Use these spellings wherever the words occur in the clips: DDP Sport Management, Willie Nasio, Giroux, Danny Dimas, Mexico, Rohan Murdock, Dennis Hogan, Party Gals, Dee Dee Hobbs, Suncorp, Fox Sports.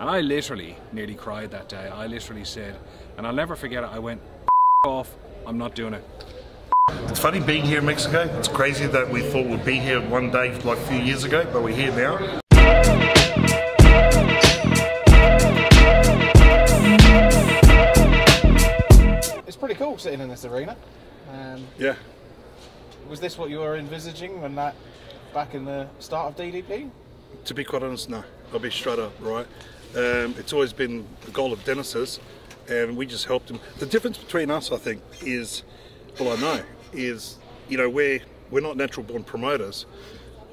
And I literally nearly cried that day. I literally said, and I'll never forget it, I went, off, I'm not doing it. It's funny being here in Mexico. It's crazy that we thought we'd be here one day like a few years ago, but we're here now. It's pretty cool sitting in this arena. Yeah. Was this what you were envisaging when that, back in the start of DDP? To be quite honest, no. I'll be straight up, right? It's always been the goal of Dennis's, and we just helped him. The difference between us, I think, is, well, I know, is, you know, we're not natural-born promoters,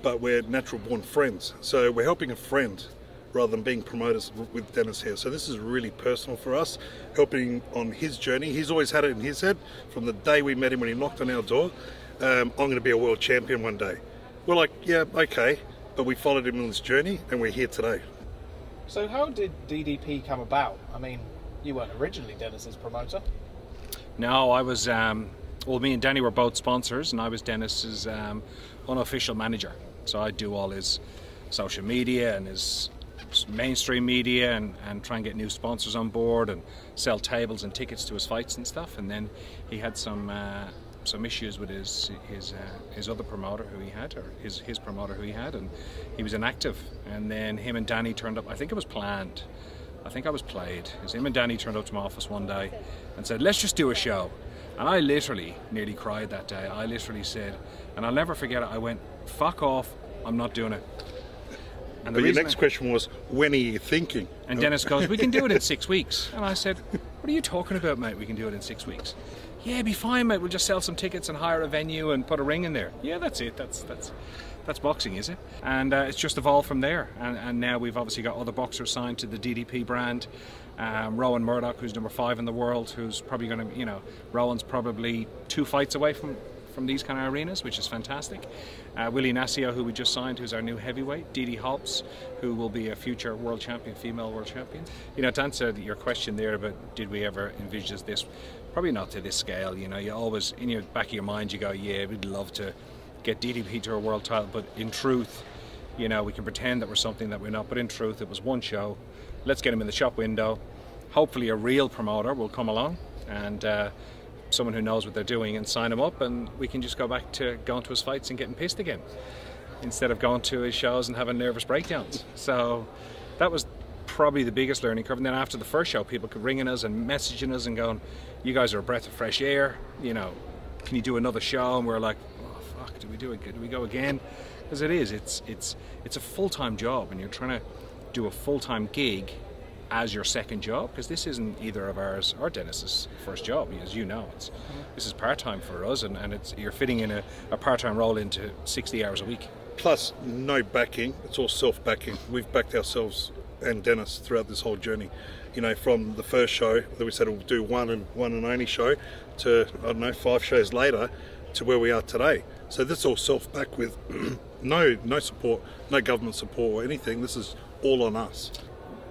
but we're natural-born friends. So we're helping a friend rather than being promoters with Dennis here. So this is really personal for us, helping on his journey. He's always had it in his head from the day we met him when he knocked on our door, I'm going to be a world champion one day. We're like, yeah, okay. But we followed him on this journey, and we're here today. So how did DDP come about? I mean, you weren't originally Dennis's promoter. No, I was, well, me and Danny were both sponsors, and I was Dennis's unofficial manager. So I'd do all his social media and his mainstream media and try and get new sponsors on board and sell tables and tickets to his fights and stuff. And then he had some issues with his other promoter who he had, or his promoter who he had, and he was inactive. And then him and Danny turned up. I think it was planned. I think I was played. It was him and Danny turned up to my office one day and said, "Let's just do a show." And I literally nearly cried that day. I literally said, and I'll never forget it. I went, "Fuck off! I'm not doing it." And the next question was, "When are you thinking?" And Dennis goes, "We can do it in 6 weeks." And I said, "What are you talking about, mate? We can do it in 6 weeks." Yeah, it'd be fine, mate. We'll just sell some tickets and hire a venue and put a ring in there. Yeah, that's it. That's boxing, is it? And it's just evolved from there. And now we've obviously got other boxers signed to the DDP brand. Rohan Murdock, who's #5 in the world, who's probably going to, you know, Rohan's probably 2 fights away from these kind of arenas, which is fantastic. Willie Nasio, who we just signed, who's our new heavyweight. Dee Dee Hobbs, who will be a future world champion, female world champion. You know, to answer your question there about did we ever envisage this, probably not to this scale. You know, you always, in your back of your mind, you go, yeah, we'd love to get DDP to a world title, but in truth, you know, we can pretend that we're something that we're not, but in truth, it was one show. Let's get him in the shop window. Hopefully a real promoter will come along and someone who knows what they're doing and sign him up, and we can just go back to going to his fights and getting pissed again instead of going to his shows and having nervous breakdowns. So that was probably the biggest learning curve. And then after the first show, people could ringing us and messaging us and going, "You guys are a breath of fresh air, you know, can you do another show?" And we're like, "Oh fuck, do we do it? Do we go again?" Because it is, it's a full-time job, and you're trying to do a full-time gig as your second job, because this isn't either of ours or Dennis's first job, as you know. It's this is part-time for us, and it's, you're fitting in a part-time role into 60 hours a week. Plus, no backing. It's all self-backing. We've backed ourselves and Dennis throughout this whole journey, you know, from the first show that we said we'll do one and only show to, I don't know, 5 shows later to where we are today. So this is all self-backed with no support, no government support or anything. This is all on us.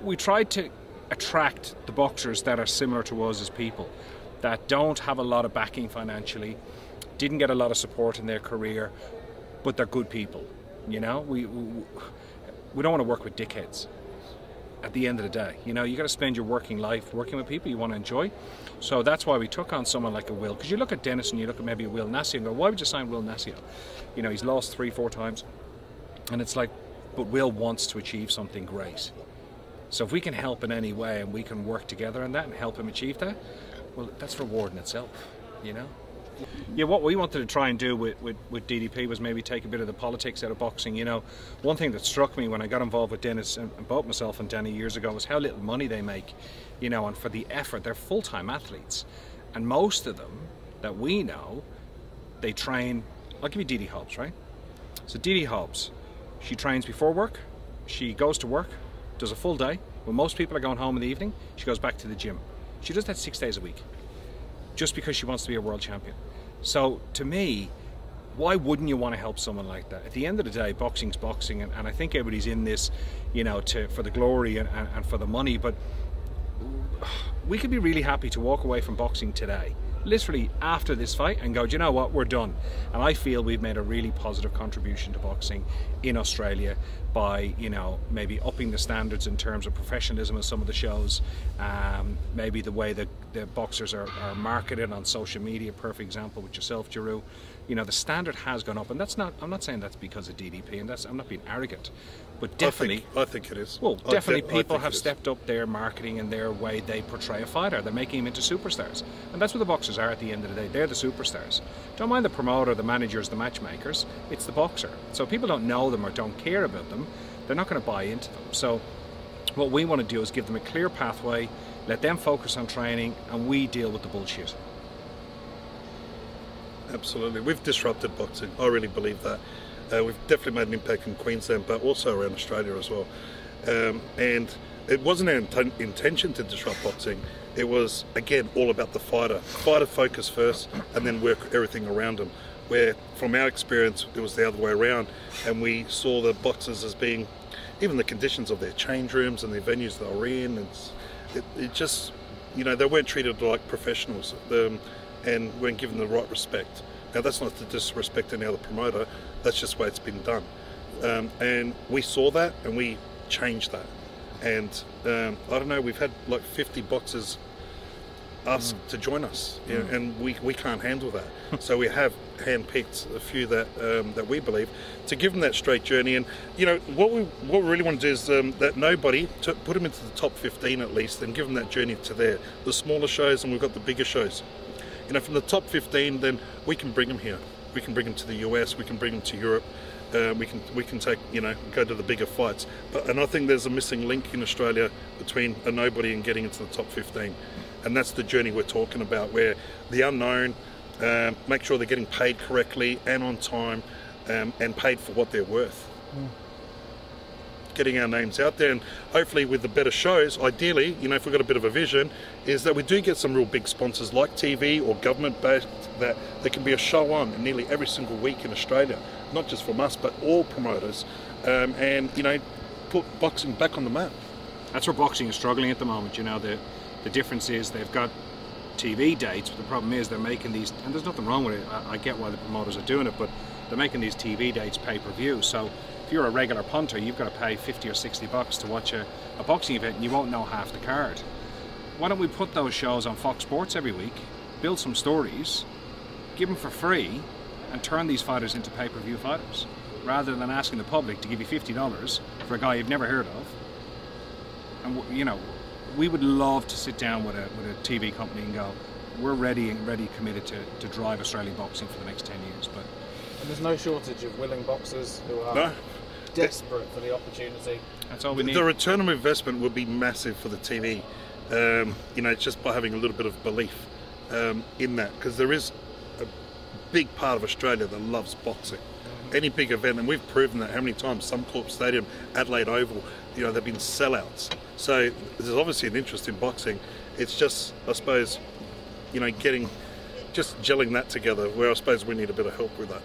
We tried to attract the boxers that are similar to us as people, that don't have a lot of backing financially, didn't get a lot of support in their career, but they're good people. You know, we don't want to work with dickheads. At the end of the day, you know, you got to spend your working life working with people you want to enjoy. So that's why we took on someone like a Will, because you look at Dennis and you look at maybe a Will Nasio and go, "Why would you sign Will Nasio? You know, he's lost 3, 4 times." And it's like, but Will wants to achieve something great. So if we can help in any way and we can work together on that and help him achieve that, well, that's rewarding itself, you know? Yeah, what we wanted to try and do with DDP was maybe take a bit of the politics out of boxing. You know, one thing that struck me when I got involved with Dennis and both myself and Danny years ago was how little money they make, you know, and for the effort. They're full-time athletes, and most of them that we know, they train. I'll give you Dee Dee Hobbs, right? So Dee Dee Hobbs, she trains before work, she goes to work, does a full day. When most people are going home in the evening, she goes back to the gym. She does that 6 days a week, just because she wants to be a world champion. So to me, why wouldn't you want to help someone like that? At the end of the day, boxing's boxing, and I think everybody's in this, you know, for the glory and for the money, but we could be really happy to walk away from boxing today literally after this fight and go, do you know what, we're done. And I feel we've made a really positive contribution to boxing in Australia by, you know, maybe upping the standards in terms of professionalism of some of the shows, maybe the way that the boxers are marketed on social media, perfect example with yourself, Giroux. You know, the standard has gone up, and that's not, I'm not saying that's because of DDP, and that's, I'm not being arrogant, but definitely I think it is. Well, definitely people have stepped up their marketing and their way they portray a fighter. They're making him into superstars, and that's what the boxers are at the end of the day. They're the superstars. Don't mind the promoter, the managers, the matchmakers. It's the boxer. So people don't know them or don't care about them. They're not going to buy into them. So what we want to do is give them a clear pathway, let them focus on training, and we deal with the bullshit. Absolutely. We've disrupted boxing. I really believe that. We've definitely made an impact in Queensland, but also around Australia as well. And it wasn't our intention to disrupt boxing. It was, again, all about the fighter. Fighter focus first, and then work everything around them. Where, from our experience, it was the other way around, and we saw the boxers as being, even the conditions of their change rooms and the venues they were in, it just, you know, they weren't treated like professionals. And weren't given the right respect. Now, that's not to disrespect any other promoter, that's just the way it's been done. And we saw that and we changed that. And I don't know, we've had like 50 boxers ask to join us, you know, and we can't handle that. So we have handpicked a few that that we believe to give them that straight journey. And you know what we really want to do is that nobody to put them into the top 15 at least, and give them that journey to the smaller shows, and we've got the bigger shows. You know, from the top 15, then we can bring them here. We can bring them to the US. We can bring them to Europe. We can take, you know, go to the bigger fights. But and I think there's a missing link in Australia between a nobody and getting into the top 15, and that's the journey we're talking about, where the unknown, make sure they're getting paid correctly and on time, and paid for what they're worth. Getting our names out there, and hopefully with the better shows, ideally, you know, if we've got a bit of a vision, is that we do get some real big sponsors like TV or government-based, that there can be a show on nearly every single week in Australia, not just from us, but all promoters, and, you know, put boxing back on the map. That's where boxing is struggling at the moment, you know, the difference is they've got TV dates, but the problem is they're making these, and there's nothing wrong with it, I get why the promoters are doing it, but they're making these TV dates pay-per-view, so if you're a regular punter, you've got to pay $50 or $60 to watch a boxing event, and you won't know half the card. Why don't we put those shows on Fox Sports every week, build some stories, give them for free, and turn these fighters into pay-per-view fighters, rather than asking the public to give you $50 for a guy you've never heard of. And you know, we would love to sit down with a TV company and go, we're ready and committed to drive Australian boxing for the next 10 years. But and there's no shortage of willing boxers who are desperate for the opportunity. That's all we need. The return on investment would be massive for the TV. You know, it's just by having a little bit of belief in that, because there is a big part of Australia that loves boxing. Any big event, and we've proven that how many times, Suncorp Stadium, Adelaide Oval, you know, they've been sellouts. So there's obviously an interest in boxing. It's just, I suppose, you know, just gelling that together, where I suppose we need a bit of help with that.